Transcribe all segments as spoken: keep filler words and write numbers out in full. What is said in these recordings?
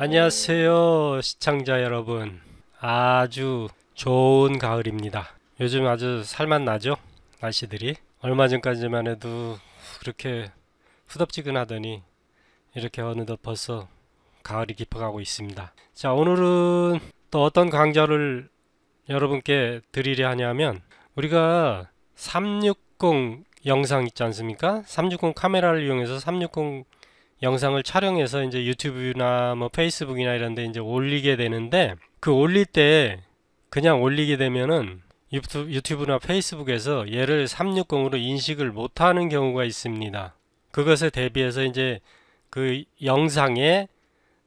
안녕하세요 시청자 여러분, 아주 좋은 가을입니다. 요즘 아주 살맛나죠? 날씨들이. 얼마 전까지만 해도 그렇게 후덥지근하더니 이렇게 어느덧 벌써 가을이 깊어가고 있습니다. 자, 오늘은 또 어떤 강좌를 여러분께 드리려 하냐면, 우리가 삼백육십 영상 있지 않습니까? 삼백육십 카메라를 이용해서 삼백육십 영상을 촬영해서 이제 유튜브나 뭐 페이스북이나 이런데 이제 올리게 되는데, 그 올릴 때 그냥 올리게 되면은 유튜브, 유튜브나 페이스북에서 얘를 삼백육십으로 인식을 못하는 경우가 있습니다. 그것에 대비해서 이제 그 영상에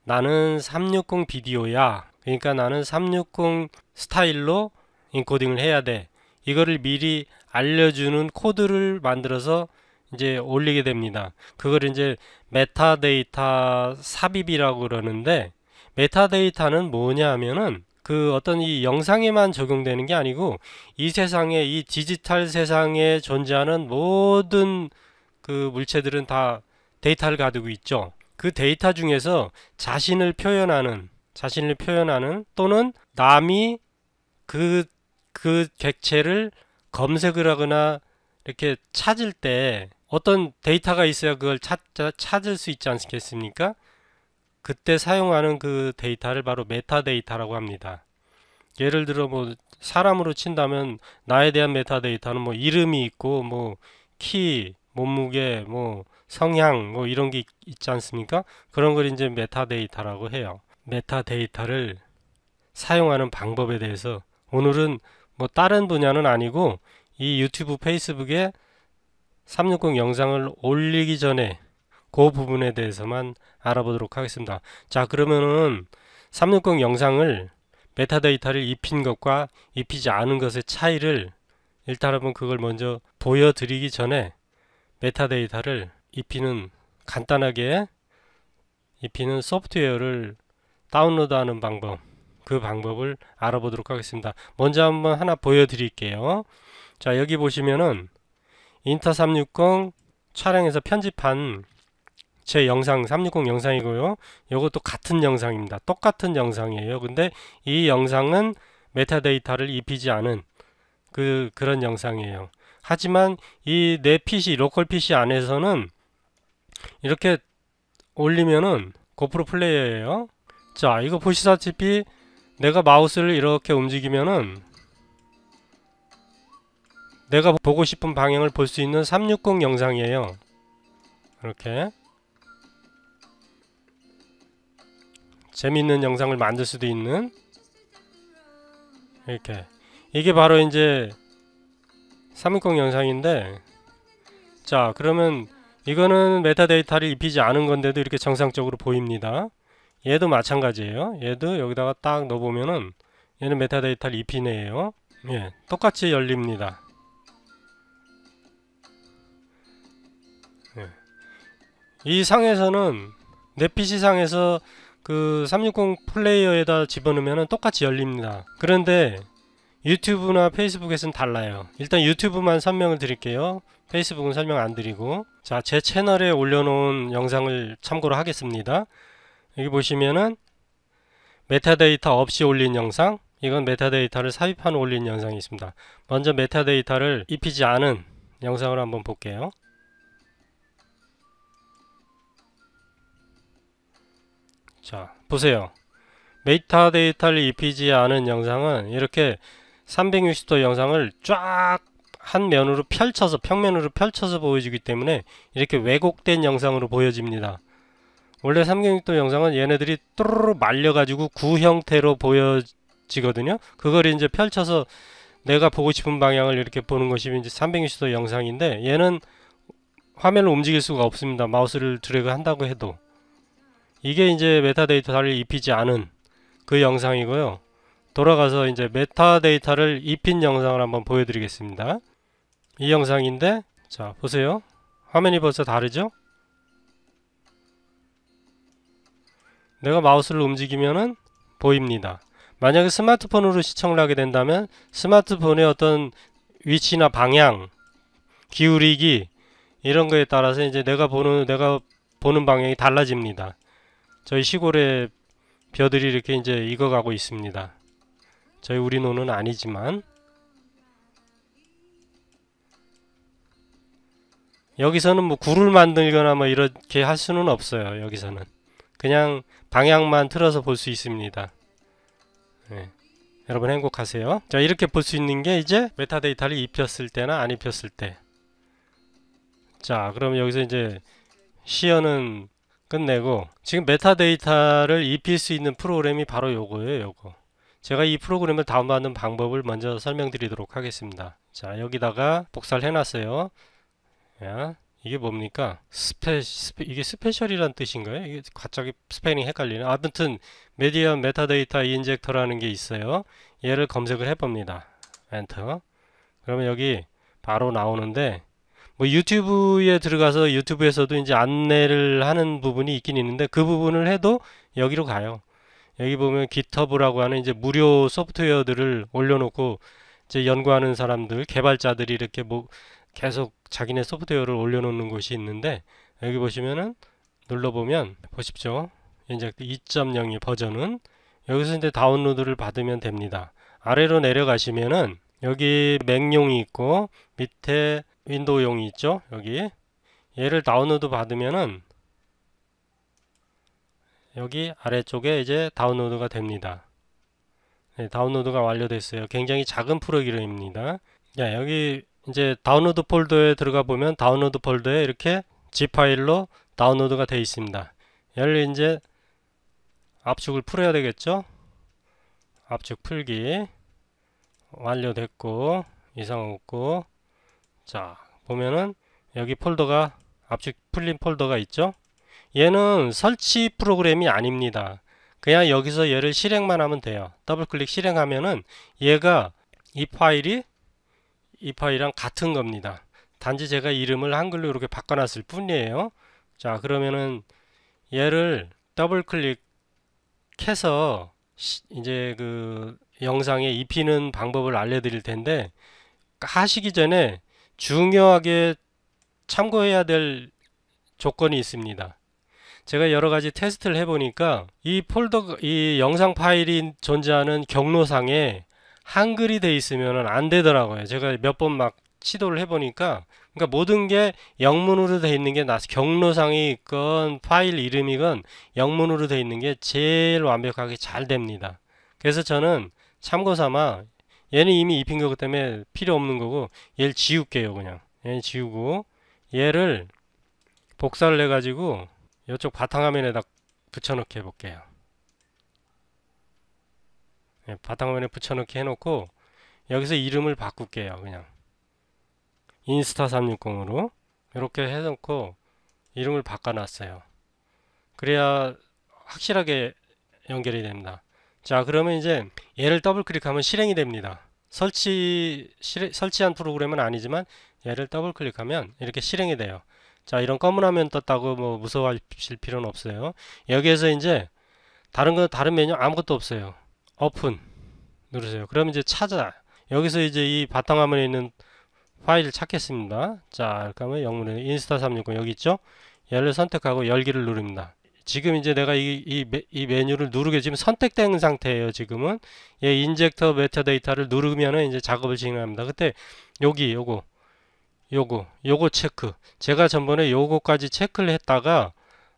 나는 삼백육십 비디오야, 그러니까 나는 삼백육십 스타일로 인코딩을 해야 돼, 이거를 미리 알려주는 코드를 만들어서 이제 올리게 됩니다. 그걸 이제 메타데이터 삽입이라고 그러는데, 메타데이터는 뭐냐 하면은 그 어떤 이 영상에만 적용되는 게 아니고, 이 세상에, 이 디지털 세상에 존재하는 모든 그 물체들은 다 데이터를 가지고 있죠. 그 데이터 중에서 자신을 표현하는 자신을 표현하는 또는 남이 그, 그 객체를 검색을 하거나 이렇게 찾을 때 어떤 데이터가 있어야 그걸 찾, 찾을 수 있지 않겠습니까? 그때 사용하는 그 데이터를 바로 메타데이터라고 합니다. 예를 들어 뭐 사람으로 친다면 나에 대한 메타데이터는 뭐 이름이 있고 뭐 키, 몸무게, 뭐 성향, 뭐 이런 게 있, 있지 않습니까? 그런 걸 이제 메타데이터라고 해요. 메타데이터를 사용하는 방법에 대해서 오늘은 뭐 다른 분야는 아니고, 이 유튜브 페이스북에 삼백육십 영상을 올리기 전에 그 부분에 대해서만 알아보도록 하겠습니다. 자, 그러면은 삼백육십 영상을 메타데이터를 입힌 것과 입히지 않은 것의 차이를 일단 한번 그걸 먼저 보여드리기 전에 메타데이터를 입히는, 간단하게 입히는 소프트웨어를 다운로드하는 방법, 그 방법을 알아보도록 하겠습니다. 먼저 한번 하나 보여드릴게요. 자, 여기 보시면은 인스타 삼백육십 촬영해서 편집한 제 영상 삼백육십 영상이고요. 이것도 같은 영상입니다. 똑같은 영상이에요. 근데 이 영상은 메타데이터를 입히지 않은 그 그런 영상이에요. 하지만 이 내 피씨, 로컬 피씨 안에서는 이렇게 올리면은 고프로 플레이어예요. 자, 이거 보시다시피 내가 마우스를 이렇게 움직이면은 내가 보고 싶은 방향을 볼 수 있는 삼백육십 영상이에요. 이렇게 재미있는 영상을 만들 수도 있는, 이렇게 이게 바로 이제 삼백육십 영상인데, 자, 그러면 이거는 메타데이터를 입히지 않은 건데도 이렇게 정상적으로 보입니다. 얘도 마찬가지예요. 얘도 여기다가 딱 넣어보면은 얘는 메타데이터를 입히네요. 예, 똑같이 열립니다. 예. 이 상에서는 내 피씨 상에서 그 삼백육십 플레이어에다 집어넣으면은 똑같이 열립니다. 그런데 유튜브나 페이스북에서는 달라요. 일단 유튜브만 설명을 드릴게요. 페이스북은 설명 안 드리고. 자, 제 채널에 올려놓은 영상을 참고로 하겠습니다. 여기 보시면은 메타데이터 없이 올린 영상, 이건 메타데이터를 삽입한 올린 영상이 있습니다. 먼저 메타데이터를 입히지 않은 영상을 한번 볼게요. 자, 보세요. 메타데이터를 입히지 않은 영상은 이렇게 삼백육십 도 영상을 쫙 한 면으로 펼쳐서, 평면으로 펼쳐서 보여주기 때문에 이렇게 왜곡된 영상으로 보여집니다. 원래 삼백육십 도 영상은 얘네들이 뚜루루 말려가지고 구 형태로 보여지거든요. 그걸 이제 펼쳐서 내가 보고 싶은 방향을 이렇게 보는 것이 이제 삼백육십 도 영상인데, 얘는 화면을 움직일 수가 없습니다. 마우스를 드래그 한다고 해도. 이게 이제 메타데이터를 입히지 않은 그 영상이고요. 돌아가서 이제 메타데이터를 입힌 영상을 한번 보여드리겠습니다. 이 영상인데, 자, 보세요. 화면이 벌써 다르죠? 내가 마우스를 움직이면은 보입니다. 만약에 스마트폰으로 시청을 하게 된다면 스마트폰의 어떤 위치나 방향, 기울이기 이런 거에 따라서 이제 내가 보는 내가 보는 방향이 달라집니다. 저희 시골에 벼들이 이렇게 이제 익어가고 있습니다. 저희 우리노는 아니지만 여기서는 뭐 굴을 만들거나 뭐 이렇게 할 수는 없어요. 여기서는 그냥 방향만 틀어서 볼 수 있습니다. 네. 여러분 행복하세요. 자, 이렇게 볼 수 있는 게 이제 메타데이터를 입혔을 때나 안 입혔을 때. 자, 그럼 여기서 이제 시연은 끝내고, 지금 메타데이터를 입힐 수 있는 프로그램이 바로 요거예요. 요거. 제가 이 프로그램을 다운받는 방법을 먼저 설명드리도록 하겠습니다. 자, 여기다가 복사를 해놨어요. 야, 이게 뭡니까? 스페, 스페 이게 스페셜이란 뜻인가요? 이게 갑자기 스페인이 헷갈리네. 아무튼 미디어 메타데이터 인젝터라는 게 있어요. 얘를 검색을 해봅니다. 엔터. 그러면 여기 바로 나오는데, 뭐 유튜브에 들어가서 유튜브에서도 이제 안내를 하는 부분이 있긴 있는데 그 부분을 해도 여기로 가요. 여기 보면 깃허브라고 하는 이제 무료 소프트웨어들을 올려놓고 이제 연구하는 사람들, 개발자들이 이렇게 뭐 계속 자기네 소프트웨어를 올려놓는 곳이 있는데, 여기 보시면은 눌러보면 보십시오. 이제 이 점 영이 버전은 여기서 이제 다운로드를 받으면 됩니다. 아래로 내려가시면은 여기 맥용이 있고 밑에 윈도우용이 있죠. 여기 얘를 다운로드 받으면은 여기 아래쪽에 이제 다운로드가 됩니다. 네, 다운로드가 완료됐어요. 굉장히 작은 프로그램입니다. 네, 여기 이제 다운로드 폴더에 들어가 보면 다운로드 폴더에 이렇게 지 파일로 다운로드가 되어 있습니다. 얘를 이제 압축을 풀어야 되겠죠. 압축 풀기 완료됐고 이상 없고, 자 보면은 여기 폴더가 압축 풀린 폴더가 있죠. 얘는 설치 프로그램이 아닙니다. 그냥 여기서 얘를 실행만 하면 돼요. 더블 클릭 실행하면은 얘가 이 파일이 이 파일이랑 같은 겁니다. 단지 제가 이름을 한글로 이렇게 바꿔놨을 뿐이에요. 자, 그러면은 얘를 더블 클릭해서 이제 그 영상에 입히는 방법을 알려드릴 텐데, 하시기 전에 중요하게 참고해야 될 조건이 있습니다. 제가 여러 가지 테스트를 해보니까 이 폴더, 이 영상 파일이 존재하는 경로상에 한글이 돼 있으면 안 되더라고요. 제가 몇 번 막 시도를 해보니까, 그러니까 모든 게 영문으로 돼 있는 게 나, 경로상이 있건 파일 이름이건 영문으로 돼 있는 게 제일 완벽하게 잘 됩니다. 그래서 저는 참고삼아 얘는 이미 입힌 거기 때문에 필요 없는 거고 얘를 지울게요. 그냥 얘는 지우고 얘를 복사를 해 가지고 이쪽 바탕화면에다 붙여넣기 해볼게요. 예, 바탕화면에 붙여넣기 해놓고 여기서 이름을 바꿀게요. 그냥 인스타 삼백육십으로 이렇게 해놓고 이름을 바꿔놨어요. 그래야 확실하게 연결이 됩니다. 자, 그러면 이제 얘를 더블 클릭하면 실행이 됩니다. 설치, 실, 설치한 프로그램은 아니지만 얘를 더블 클릭하면 이렇게 실행이 돼요. 자, 이런 검은 화면 떴다고 뭐 무서워하실 필요는 없어요. 여기에서 이제 다른 거, 다른 메뉴 아무것도 없어요. 오픈 누르세요. 그럼 이제 찾아, 여기서 이제 이 바탕화면에 있는 파일을 찾겠습니다. 자, 그러면 영문에 인스타 삼백육십 여기 있죠. 얘를 선택하고 열기를 누릅니다. 지금 이제 내가 이, 이, 이 메뉴를 누르게 지금 선택된 상태예요. 지금은 얘 인젝터 메타데이터를 누르면은 이제 작업을 진행합니다. 그때 여기 요거 요거 요거 체크, 제가 전번에 요거까지 체크를 했다가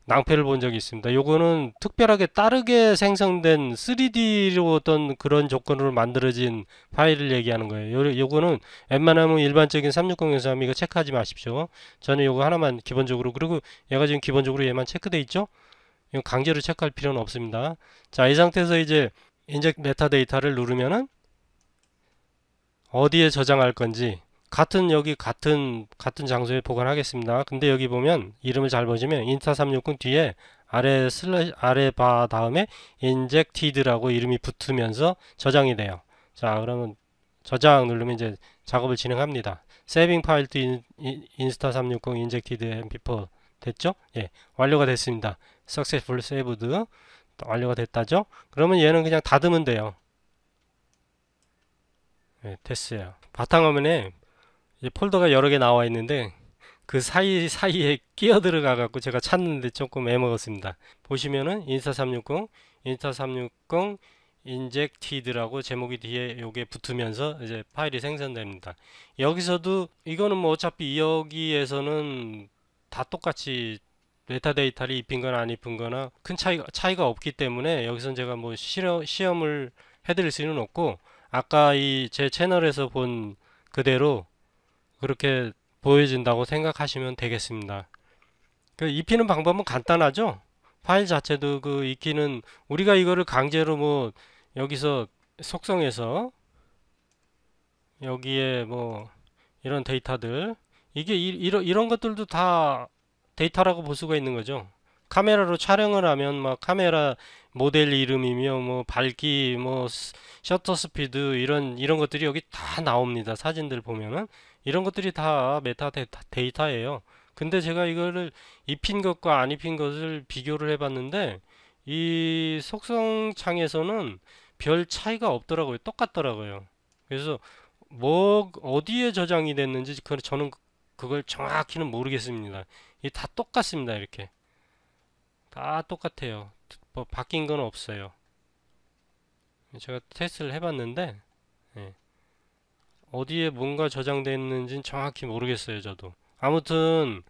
낭패를 본 적이 있습니다. 요거는 특별하게 다르게 생성된 쓰리 디로 어떤 그런 조건으로 만들어진 파일을 얘기하는 거예요. 요, 요거는 웬만하면 일반적인 삼백육십 영상 이거 체크하지 마십시오. 저는 요거 하나만 기본적으로, 그리고 얘가 지금 기본적으로 얘만 체크돼 있죠. 이건 강제로 체크할 필요는 없습니다. 자, 이 상태에서 이제 인젝트 메타데이터를 누르면은 어디에 저장할 건지, 같은 여기 같은 같은 장소에 보관하겠습니다. 근데 여기 보면 이름을 잘 보시면 인스타 삼백육십 뒤에 아래 슬래 아래 바 다음에 인젝티드라고 이름이 붙으면서 저장이 돼요. 자, 그러면 저장 누르면 이제 작업을 진행합니다. 세이빙 파일 투 인스타 삼백육십 인젝티드 엠피포 됐죠? 예, 완료가 됐습니다. Successful saved 완료가 됐다죠? 그러면 얘는 그냥 닫으면 돼요. 예, 됐어요. 바탕화면에 폴더가 여러 개 나와 있는데 그 사이 사이에 끼어 들어가 갖고 제가 찾는데 조금 애먹었습니다. 보시면은 인스타 삼백육십, 인스타 삼백육십 인젝티드라고 제목이 뒤에 요게 붙으면서 이제 파일이 생성됩니다. 여기서도 이거는 뭐 어차피 여기에서는 다 똑같이 메타데이터를 입힌 거나 안 입힌 거나 큰 차이가, 차이가 없기 때문에 여기서는 제가 뭐 실험, 시험을 해드릴 수는 없고, 아까 이 제 채널에서 본 그대로 그렇게 보여진다고 생각하시면 되겠습니다. 그 입히는 방법은 간단하죠? 파일 자체도 그 익히는, 우리가 이거를 강제로 뭐 여기서 속성에서 여기에 뭐 이런 데이터들, 이게 이, 이런, 이런 것들도 다 데이터라고 볼 수가 있는 거죠. 카메라로 촬영을 하면 막 카메라 모델 이름이며 뭐 밝기 뭐 셔터 스피드 이런 이런 것들이 여기 다 나옵니다. 사진들 보면은 이런 것들이 다 메타 데이터예요. 근데 제가 이거를 입힌 것과 안 입힌 것을 비교를 해 봤는데 이 속성 창에서는 별 차이가 없더라고요. 똑같더라고요. 그래서 뭐 어디에 저장이 됐는지 저는 그걸 정확히는 모르겠습니다. 이게 다 똑같습니다. 이렇게 다 똑같아요. 뭐 바뀐 건 없어요. 제가 테스트를 해 봤는데 예. 어디에 뭔가 저장됐는지는 정확히 모르겠어요. 저도 아무튼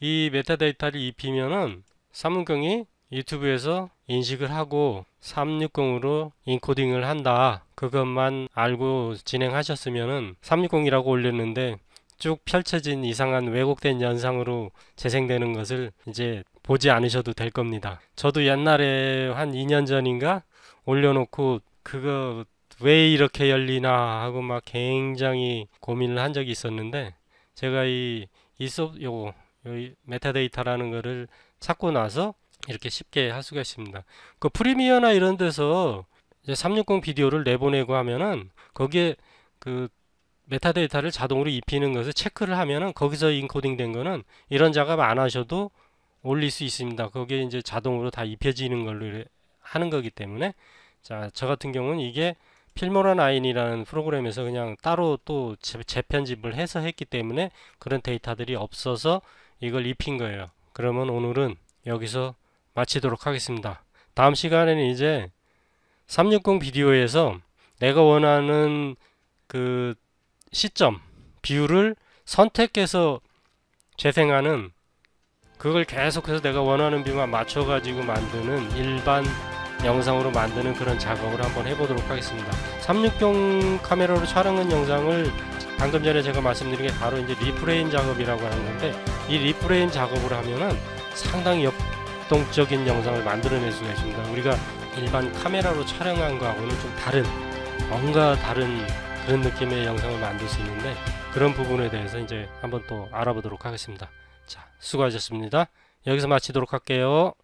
이 메타데이터를 입히면은 삼백육십이 유튜브에서 인식을 하고 삼백육십으로 인코딩을 한다, 그것만 알고 진행하셨으면은 삼백육십이라고 올렸는데 쭉 펼쳐진 이상한 왜곡된 연상으로 재생되는 것을 이제 보지 않으셔도 될 겁니다. 저도 옛날에 한 이 년 전인가 올려놓고 그거 왜 이렇게 열리나 하고 막 굉장히 고민을 한 적이 있었는데, 제가 이, 이 수업, 요거, 요 메타데이터라는 거를 찾고 나서 이렇게 쉽게 할 수가 있습니다. 그 프리미어나 이런 데서 이제 삼백육십 비디오를 내보내고 하면은 거기에 그 메타데이터를 자동으로 입히는 것을 체크를 하면은 거기서 인코딩 된 거는 이런 작업 안 하셔도 올릴 수 있습니다. 거기에 이제 자동으로 다 입혀지는 걸로 하는 거기 때문에. 자, 저 같은 경우는 이게 필모라 구이라는 프로그램에서 그냥 따로 또 재편집을 해서 했기 때문에 그런 데이터들이 없어서 이걸 입힌 거예요. 그러면 오늘은 여기서 마치도록 하겠습니다. 다음 시간에는 이제 삼백육십 비디오에서 내가 원하는 그 시점, 비율을 선택해서 재생하는, 그걸 계속해서 내가 원하는 비율만 맞춰가지고 만드는 일반 영상으로 만드는 그런 작업을 한번 해보도록 하겠습니다. 삼백육십 카메라로 촬영한 영상을 방금 전에 제가 말씀드린 게 바로 이제 리프레임 작업이라고 하는 건데, 이 리프레임 작업을 하면은 상당히 역동적인 영상을 만들어낼 수가 있습니다. 우리가 일반 카메라로 촬영한 거하고는 좀 다른, 뭔가 다른 그런 느낌의 영상을 만들 수 있는데, 그런 부분에 대해서 이제 한번 또 알아보도록 하겠습니다. 자, 수고하셨습니다. 여기서 마치도록 할게요.